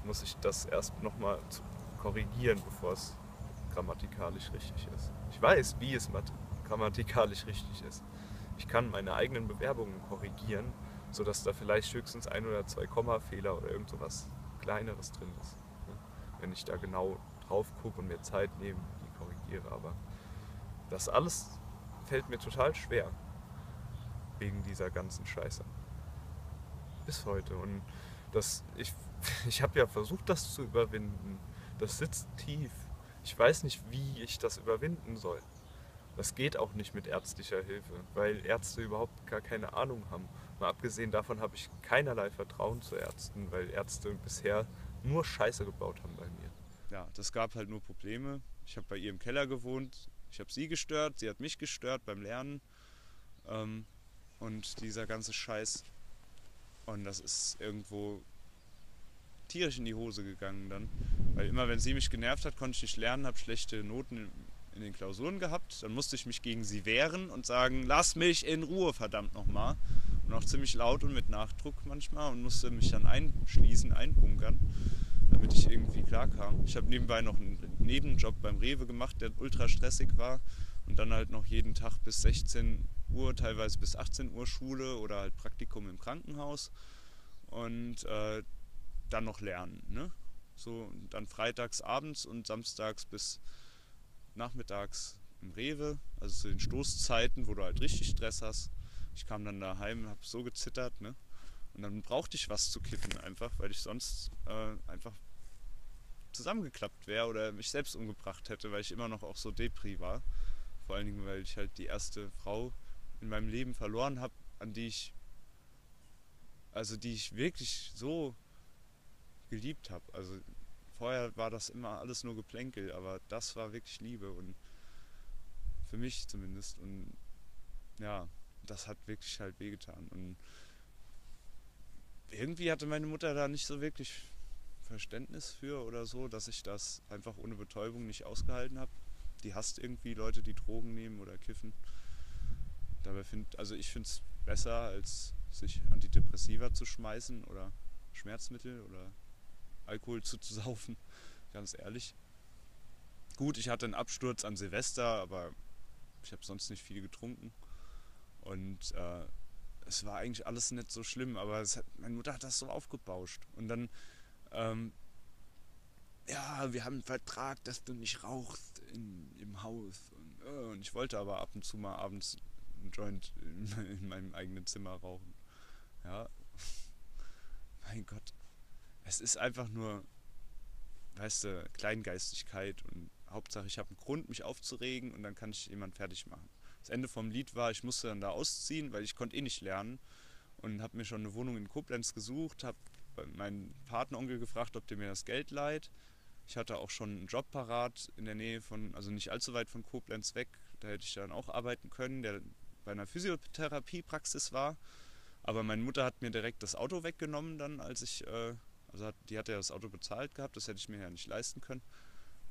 muss ich das erst nochmal korrigieren, bevor es grammatikalisch richtig ist. Ich weiß, wie es grammatikalisch richtig ist. Ich kann meine eigenen Bewerbungen korrigieren, sodass da vielleicht höchstens 1 oder 2 Kommafehler oder irgend sowas Kleineres drin ist. Wenn ich da genau drauf gucke und mir Zeit nehme, die korrigiere. Aber das alles fällt mir total schwer. Wegen dieser ganzen Scheiße. Bis heute. Und das, ich habe ja versucht, das zu überwinden. Das sitzt tief. Ich weiß nicht, wie ich das überwinden soll. Das geht auch nicht mit ärztlicher Hilfe, weil Ärzte überhaupt gar keine Ahnung haben. Mal abgesehen davon habe ich keinerlei Vertrauen zu Ärzten, weil Ärzte bisher nur Scheiße gebaut haben bei mir. Ja, das gab halt nur Probleme. Ich habe bei ihr im Keller gewohnt. Ich habe sie gestört, sie hat mich gestört beim Lernen. Und dieser ganze Scheiß. Und das ist irgendwo tierisch in die Hose gegangen dann. Weil immer, wenn sie mich genervt hat, konnte ich nicht lernen, habe schlechte Noten in den Klausuren gehabt. Dann musste ich mich gegen sie wehren und sagen, lass mich in Ruhe, verdammt nochmal. Und auch ziemlich laut und mit Nachdruck manchmal und musste mich dann einschließen, einbunkern, damit ich irgendwie klarkam. Ich habe nebenbei noch einen Nebenjob beim Rewe gemacht, der ultra stressig war. Und dann halt noch jeden Tag bis 16 Uhr, teilweise bis 18 Uhr Schule oder halt Praktikum im Krankenhaus. Und dann noch lernen, ne? So, und dann freitags abends und samstags bis nachmittags im Rewe, also zu den Stoßzeiten, wo du halt richtig Stress hast. Ich kam dann daheim und habe so gezittert, ne? Und dann brauchte ich was zu kippen einfach, weil ich sonst einfach zusammengeklappt wäre oder mich selbst umgebracht hätte, weil ich immer noch auch so depri war. Vor allen Dingen, weil ich halt die erste Frau in meinem Leben verloren habe, an die ich wirklich so geliebt habe. Also vorher war das immer alles nur Geplänkel, aber das war wirklich Liebe, und für mich zumindest. Und ja, das hat wirklich halt wehgetan. Und irgendwie hatte meine Mutter da nicht so wirklich Verständnis für oder so, dass ich das einfach ohne Betäubung nicht ausgehalten habe. Die hasst irgendwie Leute, die Drogen nehmen oder kiffen. Dabei ich finde es besser, als sich Antidepressiva zu schmeißen oder Schmerzmittel oder Alkohol zuzusaufen, ganz ehrlich. Gut, ich hatte einen Absturz an Silvester, aber ich habe sonst nicht viel getrunken. Und es war eigentlich alles nicht so schlimm, aber meine Mutter hat das so aufgebauscht. Und dann, ja, wir haben einen Vertrag, dass du nicht rauchst im Haus. Und ich wollte aber ab und zu mal abends einen Joint in meinem eigenen Zimmer rauchen. Ja, mein Gott. Es ist einfach nur, weißt du, Kleingeistigkeit, und Hauptsache ich habe einen Grund, mich aufzuregen, und dann kann ich jemanden fertig machen. Das Ende vom Lied war, ich musste dann da ausziehen, weil ich konnte eh nicht lernen, und habe mir schon eine Wohnung in Koblenz gesucht, habe meinen Patenonkel gefragt, ob der mir das Geld leiht. Ich hatte auch schon einen Job parat in der Nähe von, also nicht allzu weit von Koblenz weg, da hätte ich dann auch arbeiten können, der bei einer Physiotherapiepraxis war. Aber meine Mutter hat mir direkt das Auto weggenommen dann, als ich... Also die hat ja das Auto bezahlt gehabt, das hätte ich mir ja nicht leisten können.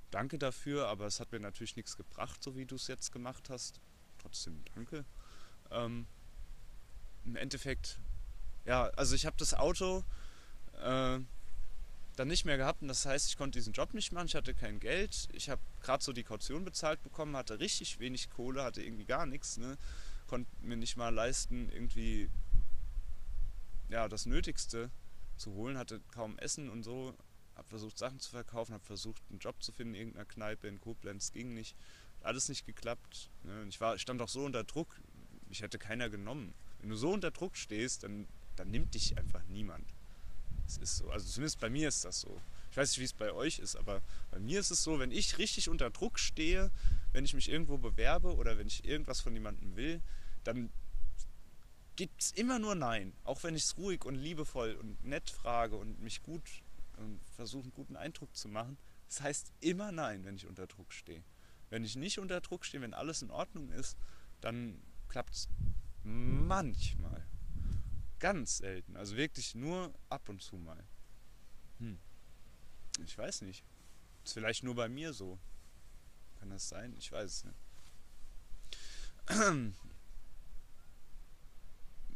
Danke dafür, aber es hat mir natürlich nichts gebracht, so wie du es jetzt gemacht hast. Trotzdem danke. Im Endeffekt, ja, also ich habe das Auto dann nicht mehr gehabt, und das heißt, ich konnte diesen Job nicht machen, ich hatte kein Geld. Ich habe gerade so die Kaution bezahlt bekommen, hatte richtig wenig Kohle, hatte irgendwie gar nichts, ne? Konnte mir nicht mal leisten, irgendwie ja, das Nötigste zu holen, hatte kaum Essen und so, habe versucht Sachen zu verkaufen, habe versucht einen Job zu finden in irgendeiner Kneipe in Koblenz, ging nicht, hat alles nicht geklappt. Ne? Und ich stand auch so unter Druck, mich hätte keiner genommen. Wenn du so unter Druck stehst, dann nimmt dich einfach niemand. Es ist so, also zumindest bei mir ist das so. Ich weiß nicht, wie es bei euch ist, aber bei mir ist es so, wenn ich richtig unter Druck stehe, wenn ich mich irgendwo bewerbe oder wenn ich irgendwas von jemandem will, dann gibt es immer nur Nein, auch wenn ich es ruhig und liebevoll und nett frage und mich gut und versuche, einen guten Eindruck zu machen. Das heißt immer Nein, wenn ich unter Druck stehe. Wenn ich nicht unter Druck stehe, wenn alles in Ordnung ist, dann klappt es manchmal. Ganz selten, also wirklich nur ab und zu mal. Ich weiß nicht. Ist vielleicht nur bei mir so. Kann das sein? Ich weiß es nicht.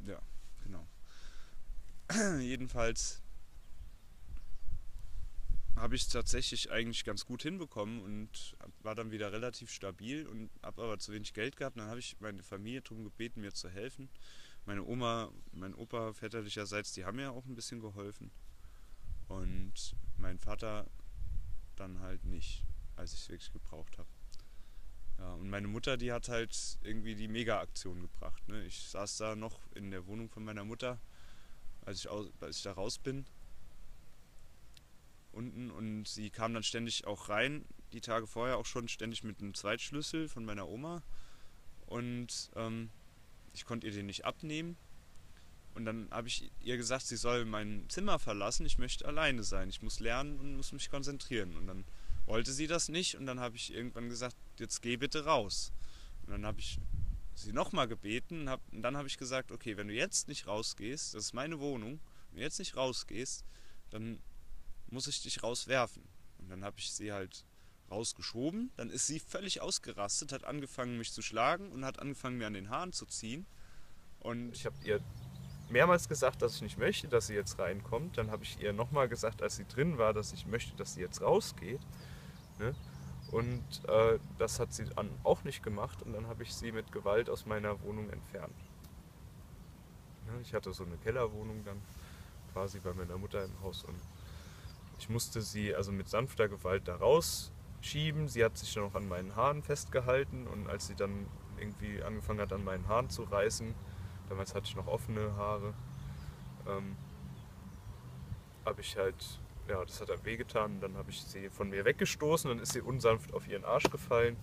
Ja, genau. Jedenfalls habe ich es tatsächlich eigentlich ganz gut hinbekommen und war dann wieder relativ stabil, und habe aber zu wenig Geld gehabt. Und dann habe ich meine Familie darum gebeten, mir zu helfen. Meine Oma, mein Opa väterlicherseits, die haben mir auch ein bisschen geholfen. Und mein Vater dann halt nicht, als ich es wirklich gebraucht habe. Ja, und meine Mutter, die hat halt irgendwie die Mega-Aktion gebracht. Ne? Ich saß da noch in der Wohnung von meiner Mutter, als ich da raus bin, unten. Und sie kam dann ständig auch rein, die Tage vorher auch schon, ständig mit einem Zweitschlüssel von meiner Oma. Und ich konnte ihr den nicht abnehmen. Und dann habe ich ihr gesagt, sie soll mein Zimmer verlassen, ich möchte alleine sein. Ich muss lernen und muss mich konzentrieren. Und dann wollte sie das nicht, und dann habe ich irgendwann gesagt, jetzt geh bitte raus. Und dann habe ich sie nochmal gebeten, und dann habe ich gesagt, okay, wenn du jetzt nicht rausgehst, das ist meine Wohnung, wenn du jetzt nicht rausgehst, dann muss ich dich rauswerfen. Und dann habe ich sie halt rausgeschoben, dann ist sie völlig ausgerastet, hat angefangen mich zu schlagen und hat angefangen mir an den Haaren zu ziehen. Und ich habe ihr mehrmals gesagt, dass ich nicht möchte, dass sie jetzt reinkommt. Dann habe ich ihr nochmal gesagt, als sie drin war, dass ich möchte, dass sie jetzt rausgeht. Ne? Und das hat sie dann auch nicht gemacht, und dann habe ich sie mit Gewalt aus meiner Wohnung entfernt. Ne? Ich hatte so eine Kellerwohnung dann quasi bei meiner Mutter im Haus, und ich musste sie also mit sanfter Gewalt da rausschieben. Sie hat sich dann noch an meinen Haaren festgehalten, und als sie dann irgendwie angefangen hat, an meinen Haaren zu reißen, damals hatte ich noch offene Haare, habe ich halt, ja, das hat dann wehgetan. Dann habe ich sie von mir weggestoßen, dann ist sie unsanft auf ihren Arsch gefallen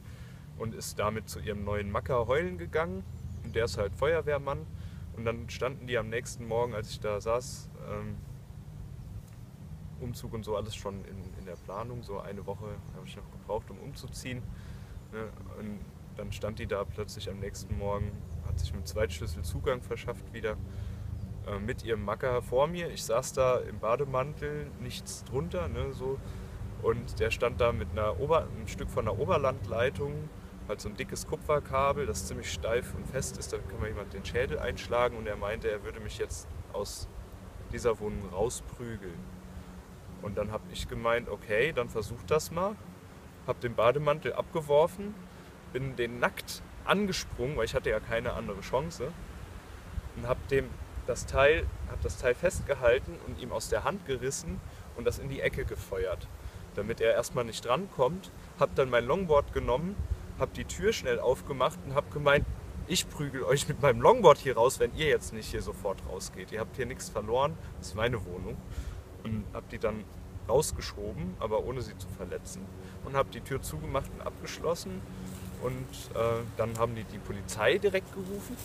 und ist damit zu ihrem neuen Macker heulen gegangen. Und der ist halt Feuerwehrmann. Und dann standen die am nächsten Morgen, als ich da saß, Umzug und so alles schon in der Planung. So eine Woche habe ich noch gebraucht, um umzuziehen. Ne? Und dann stand die da plötzlich am nächsten Morgen, hat sich mit Zweitschlüssel Zugang verschafft wieder, mit ihrem Macker vor mir. Ich saß da im Bademantel, nichts drunter, ne, so. Und der stand da mit einem Stück von einer Oberlandleitung, halt so ein dickes Kupferkabel, das ziemlich steif und fest ist, damit kann man jemand den Schädel einschlagen, und er meinte, er würde mich jetzt aus dieser Wohnung rausprügeln. Und dann habe ich gemeint, okay, dann versuch das mal, habe den Bademantel abgeworfen, bin den nackt angesprungen, weil ich hatte ja keine andere Chance, und habe das Teil festgehalten und ihm aus der Hand gerissen und das in die Ecke gefeuert, damit er erstmal nicht drankommt. Habe dann mein Longboard genommen, habe die Tür schnell aufgemacht und habe gemeint, ich prügel euch mit meinem Longboard hier raus, wenn ihr jetzt nicht hier sofort rausgeht. Ihr habt hier nichts verloren, das ist meine Wohnung. Und habe die dann rausgeschoben, aber ohne sie zu verletzen. Und habe die Tür zugemacht und abgeschlossen. Und dann haben die Polizei direkt gerufen.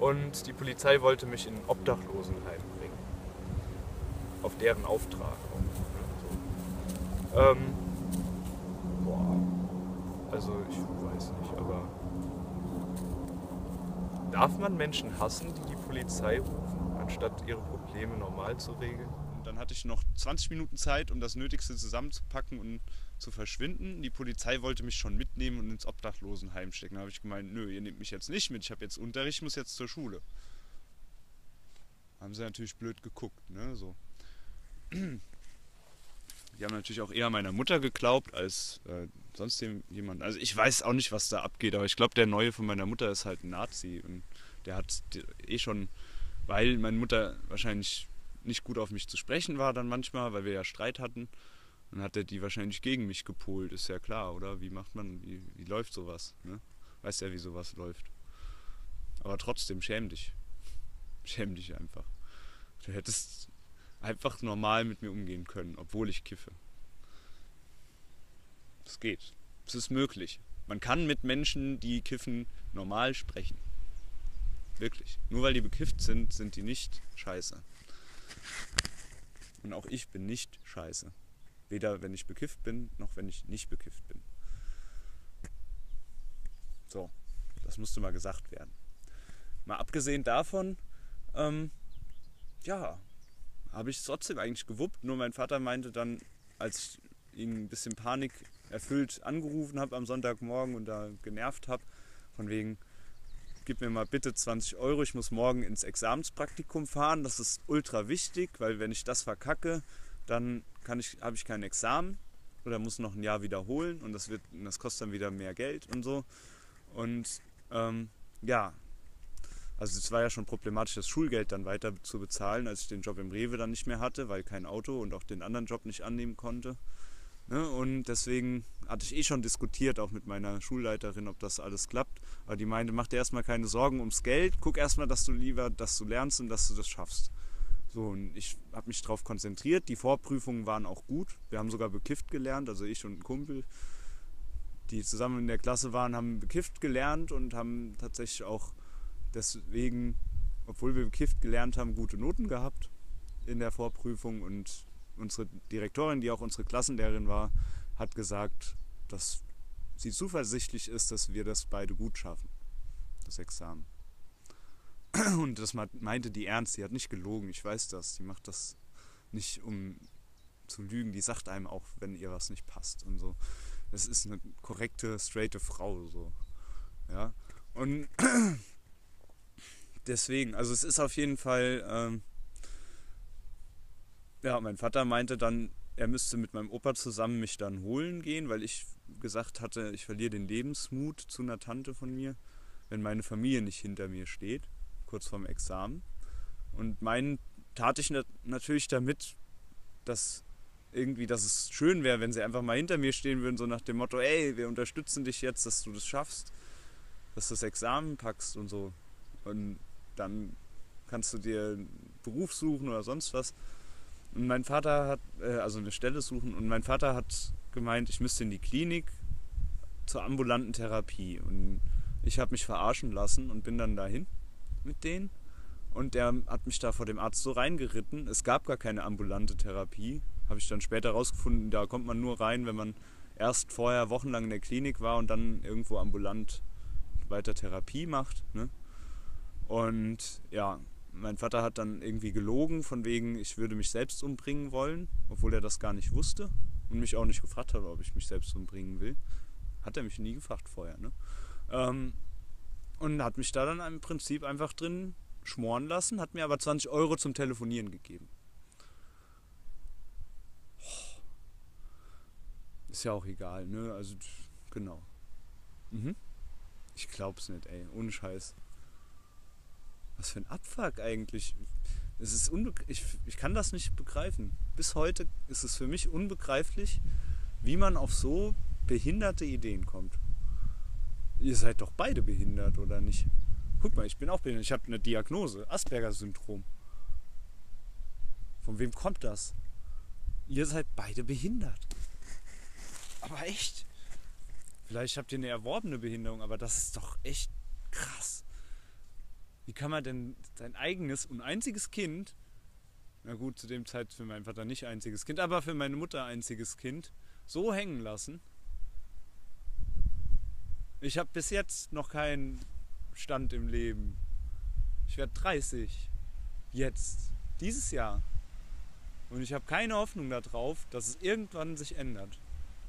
Und die Polizei wollte mich in ein Obdachlosenheim bringen. Auf deren Auftrag auch. So. Boah. Also ich weiß nicht, aber... Darf man Menschen hassen, die Polizei rufen, anstatt ihre Probleme normal zu regeln? Und dann hatte ich noch 20 Minuten Zeit, um das Nötigste zusammenzupacken und zu verschwinden. Die Polizei wollte mich schon mitnehmen und ins Obdachlosenheim stecken. Da habe ich gemeint, nö, ihr nehmt mich jetzt nicht mit, ich habe jetzt Unterricht, ich muss jetzt zur Schule. Haben sie natürlich blöd geguckt, ne, so. Die haben natürlich auch eher meiner Mutter geglaubt als sonst jemand. Also ich weiß auch nicht, was da abgeht, aber ich glaube, der Neue von meiner Mutter ist halt ein Nazi. Und der hat eh schon, weil meine Mutter wahrscheinlich nicht gut auf mich zu sprechen war dann manchmal, weil wir ja Streit hatten, dann hat er die wahrscheinlich gegen mich gepolt, ist ja klar, oder? Wie macht man, wie läuft sowas? Ne? Weiß ja, wie sowas läuft. Aber trotzdem, schäm dich. Schäm dich einfach. Du hättest einfach normal mit mir umgehen können, obwohl ich kiffe. Es geht. Es ist möglich. Man kann mit Menschen, die kiffen, normal sprechen. Wirklich. Nur weil die bekifft sind, sind die nicht scheiße. Und auch ich bin nicht scheiße. Weder wenn ich bekifft bin, noch wenn ich nicht bekifft bin. So, das musste mal gesagt werden. Mal abgesehen davon, ja, habe ich es trotzdem eigentlich gewuppt. Nur mein Vater meinte dann, als ich ihn ein bisschen Panik erfüllt angerufen habe am Sonntagmorgen und da genervt habe, von wegen, gib mir mal bitte 20 €, ich muss morgen ins Examenspraktikum fahren, das ist ultra wichtig, weil wenn ich das verkacke, dann habe ich kein Examen oder muss noch ein Jahr wiederholen und das kostet dann wieder mehr Geld und so. Und ja, also es war ja schon problematisch, das Schulgeld dann weiter zu bezahlen, als ich den Job im Rewe dann nicht mehr hatte, weil kein Auto und auch den anderen Job nicht annehmen konnte. Ne? Und deswegen hatte ich eh schon diskutiert, auch mit meiner Schulleiterin, ob das alles klappt. Aber die meinte, mach dir erstmal keine Sorgen ums Geld, guck erstmal, dass du lernst und dass du das schaffst. So, und ich habe mich darauf konzentriert, die Vorprüfungen waren auch gut. Wir haben sogar bekifft gelernt, also ich und ein Kumpel, die zusammen in der Klasse waren, haben bekifft gelernt und haben tatsächlich auch deswegen, obwohl wir bekifft gelernt haben, gute Noten gehabt in der Vorprüfung. Und unsere Direktorin, die auch unsere Klassenlehrerin war, hat gesagt, dass sie zuversichtlich ist, dass wir das beide gut schaffen, das Examen. Und das meinte die ernst, die hat nicht gelogen, ich weiß das, die macht das nicht, um zu lügen, die sagt einem auch, wenn ihr was nicht passt und so. Das ist eine korrekte, straighte Frau, so. Ja, und deswegen, also es ist auf jeden Fall, ja, mein Vater meinte dann, er müsste mit meinem Opa zusammen mich dann holen gehen, weil ich gesagt hatte, ich verliere den Lebensmut zu einer Tante von mir, wenn meine Familie nicht hinter mir steht, kurz vorm Examen. Und meinen tat ich natürlich damit, dass es schön wäre, wenn sie einfach mal hinter mir stehen würden, so nach dem Motto, ey, wir unterstützen dich jetzt, dass du das schaffst, dass du das Examen packst und so. Und dann kannst du dir einen Beruf suchen oder sonst was. Und mein Vater hat, also eine Stelle suchen, und mein Vater hat gemeint, ich müsste in die Klinik zur ambulanten Therapie. Und ich habe mich verarschen lassen und bin dann dahin mit denen Und der hat mich da vor dem Arzt so reingeritten. Es gab gar keine ambulante Therapie. Habe ich dann später rausgefunden, da kommt man nur rein, wenn man erst vorher wochenlang in der Klinik war und dann irgendwo ambulant weiter Therapie macht. Ne? Und ja, mein Vater hat dann irgendwie gelogen, von wegen, ich würde mich selbst umbringen wollen, obwohl er das gar nicht wusste und mich auch nicht gefragt hat, ob ich mich selbst umbringen will. Hat er mich nie gefragt vorher. Ne? Und hat mich da dann im Prinzip einfach drin schmoren lassen, hat mir aber 20 € zum Telefonieren gegeben. Ist ja auch egal, ne? Also, genau. Mhm. Ich glaub's nicht, ey. Ohne Scheiß. Was für ein Abfuck eigentlich. Es ist ich kann das nicht begreifen. Bis heute ist es für mich unbegreiflich, wie man auf so behinderte Ideen kommt. Ihr seid doch beide behindert, oder nicht? Guck mal, ich bin auch behindert. Ich habe eine Diagnose. Asperger-Syndrom. Von wem kommt das? Ihr seid beide behindert. Aber echt? Vielleicht habt ihr eine erworbene Behinderung, aber das ist doch echt krass. Wie kann man denn sein eigenes und einziges Kind, na gut, zu dem Zeit für meinen Vater nicht einziges Kind, aber für meine Mutter einziges Kind, so hängen lassen? Ich habe bis jetzt noch keinen Stand im Leben. Ich werde 30. Jetzt. Dieses Jahr. Und ich habe keine Hoffnung darauf, dass es irgendwann sich ändert.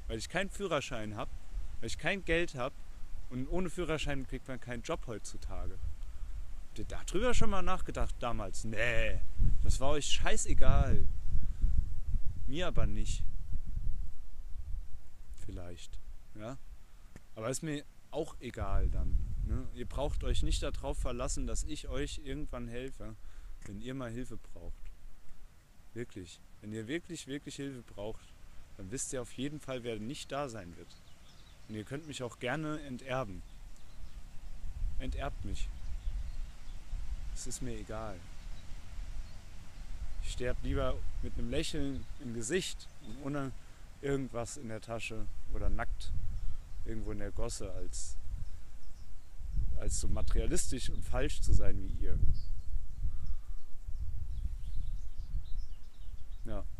Weil ich keinen Führerschein habe, weil ich kein Geld habe und ohne Führerschein kriegt man keinen Job heutzutage. Habt ihr darüber schon mal nachgedacht damals? Nee, das war euch scheißegal. Mir aber nicht. Vielleicht, ja. Aber ist mir auch egal dann. Ne? Ihr braucht euch nicht darauf verlassen, dass ich euch irgendwann helfe, wenn ihr mal Hilfe braucht. Wirklich. Wenn ihr wirklich, wirklich Hilfe braucht, dann wisst ihr auf jeden Fall, wer nicht da sein wird. Und ihr könnt mich auch gerne enterben. Enterbt mich. Es ist mir egal. Ich sterbe lieber mit einem Lächeln im Gesicht und ohne irgendwas in der Tasche oder nackt irgendwo in der Gosse, als so materialistisch und falsch zu sein wie ihr. Ja.